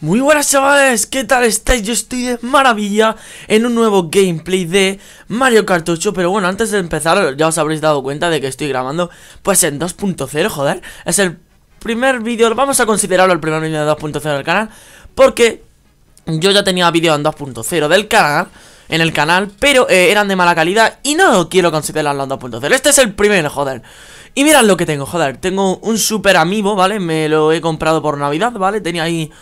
Muy buenas chavales, ¿qué tal estáis? Yo estoy de maravilla en un nuevo gameplay de Mario Kart 8. Pero bueno, antes de empezar ya os habréis dado cuenta de que estoy grabando pues en 2.0, joder. Es el primer vídeo, vamos a considerarlo el primer vídeo de 2.0 del canal, porque yo ya tenía vídeo en 2.0 del canal, en el canal, pero eran de mala calidad y no quiero considerarlo en 2.0. Este es el primero, joder. Y mirad lo que tengo, joder. Tengo un super amiibo, ¿vale? Me lo he comprado por Navidad, ¿vale? Tenía ahí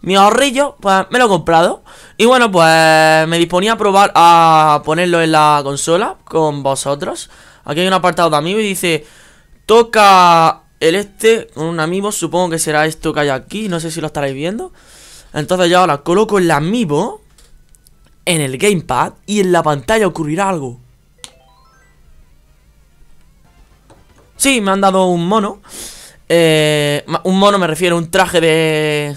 mi ahorrillo, pues me lo he comprado. Y bueno, pues me disponía a probar a ponerlo en la consola con vosotros. Aquí hay un apartado de amiibo y dice: toca el este con un amiibo. Supongo que será esto que hay aquí, no sé si lo estaréis viendo. Entonces yo ahora coloco el amiibo en el gamepad y en la pantalla ocurrirá algo. Sí, me han dado un mono. Un mono, me refiero a un traje de...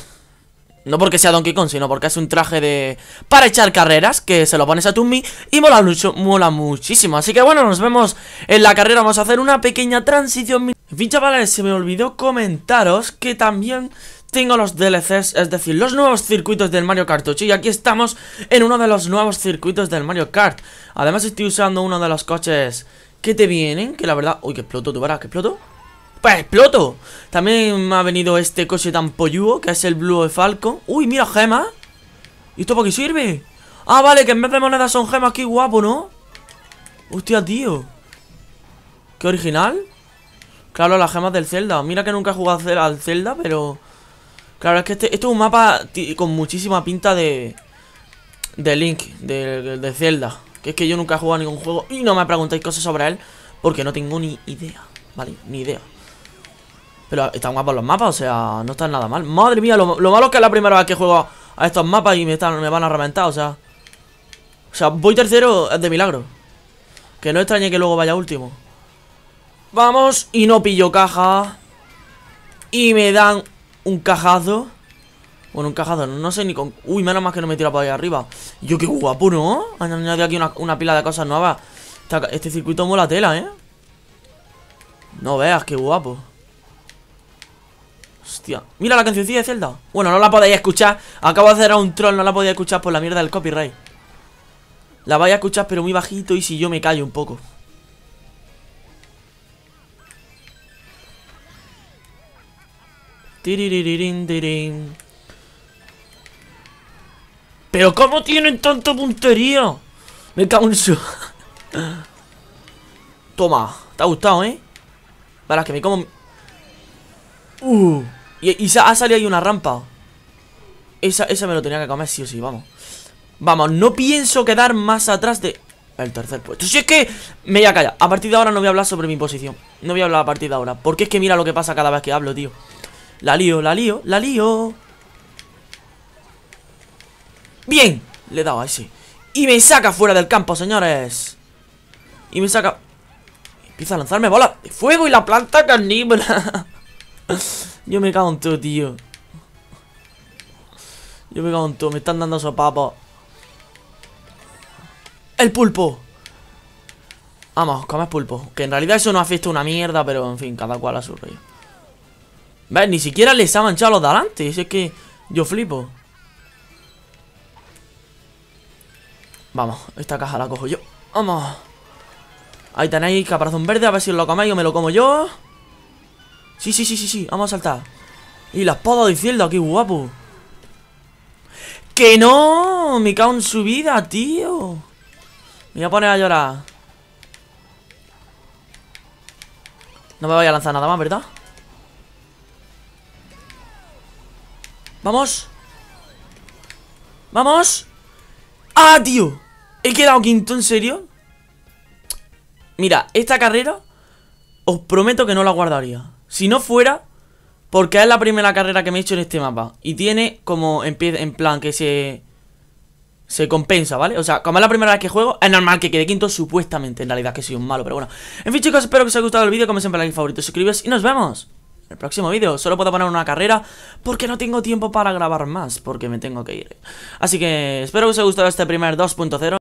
No porque sea Donkey Kong, sino porque es un traje de... para echar carreras, que se lo pones a Tumi y mola mucho, mola muchísimo. Así que bueno, nos vemos en la carrera. Vamos a hacer una pequeña transición. En fin, chavales, se me olvidó comentaros que también tengo los DLCs, es decir, los nuevos circuitos del Mario Kart 8. Y aquí estamos en uno de los nuevos circuitos del Mario Kart. Además estoy usando uno de los coches que te vienen, que la verdad... Uy, que exploto, ¿tú verás que exploto? ¡Pues exploto! También me ha venido este coche tan polludo, que es el Blue Falcon. ¡Uy, mira, gemas! ¿Y esto para qué sirve? Ah, vale, que en vez de monedas son gemas. ¡Qué guapo!, ¿no? ¡Hostia, tío! ¡Qué original! Claro, las gemas del Zelda. Mira que nunca he jugado al Zelda, pero... Claro, es que esto es un mapa con muchísima pinta de... Link, de Zelda. Que es que yo nunca he jugado a ningún juego y no me preguntáis cosas sobre él porque no tengo ni idea, ¿vale? Ni idea. Pero están guapos los mapas, o sea, no están nada mal. Madre mía, lo malo es que es la primera vez que juego a estos mapas y me van a reventar, o sea. O sea, voy tercero es de milagro. Que no extrañe que luego vaya último. Vamos, y no pillo caja. Y me dan un cajazo. Bueno, un cajazo, no sé ni con... Uy, menos mal que no me tira para allá arriba. Yo, qué guapo, ¿no? Han añadido aquí una pila de cosas nuevas. Este circuito mola tela, ¿eh? No veas, qué guapo. Hostia, mira la cancioncilla de Zelda. Bueno, no la podéis escuchar. Acabo de hacer a un troll, no la podéis escuchar por la mierda del copyright. La vais a escuchar, pero muy bajito. Y si yo me callo un poco. Pero ¿cómo tienen tanta puntería? Me cago en su... Toma, te ha gustado, ¿eh? Verás que me como... Y ha salido ahí una rampa. Esa me lo tenía que comer sí o sí, vamos. Vamos, no pienso quedar más atrás de... el tercer puesto. Si es que... me voy a callar. A partir de ahora no voy a hablar sobre mi posición. No voy a hablar a partir de ahora. Porque es que mira lo que pasa cada vez que hablo, tío. La lío, la lío, la lío. Bien, le he dado a ese. Y me saca fuera del campo, señores. Y me saca... Empieza a lanzarme bolas de fuego y la planta carnívora. Yo me cago en todo, tío. Yo me cago en todo, me están dando sopapos. El pulpo. Vamos, comes pulpo. Que en realidad eso no afecta una mierda, pero en fin, cada cual a su rollo. ¿Ves? Ni siquiera les ha manchado los de adelante. Si es que yo flipo. Vamos, esta caja la cojo yo. Vamos. Ahí tenéis caparazón verde, a ver si os lo coméis o me lo como yo. Sí, vamos a saltar. Y la espada de Zelda, qué guapo. ¡Que no! Me cago en su vida, tío. Me voy a poner a llorar. No me voy a lanzar nada más, ¿verdad? Vamos. Vamos. ¡Ah, tío! He quedado quinto, ¿en serio? Mira, esta carrera os prometo que no la guardaría si no fuera porque es la primera carrera que me he hecho en este mapa. Y tiene como en plan que se compensa, ¿vale? O sea, como es la primera vez que juego, es normal que quede quinto, supuestamente. En realidad que soy un malo, pero bueno. En fin, chicos, espero que os haya gustado el vídeo. Como siempre, like, favorito, suscribiros y nos vemos en el próximo vídeo. Solo puedo poner una carrera porque no tengo tiempo para grabar más, porque me tengo que ir. Así que espero que os haya gustado este primer 2.0.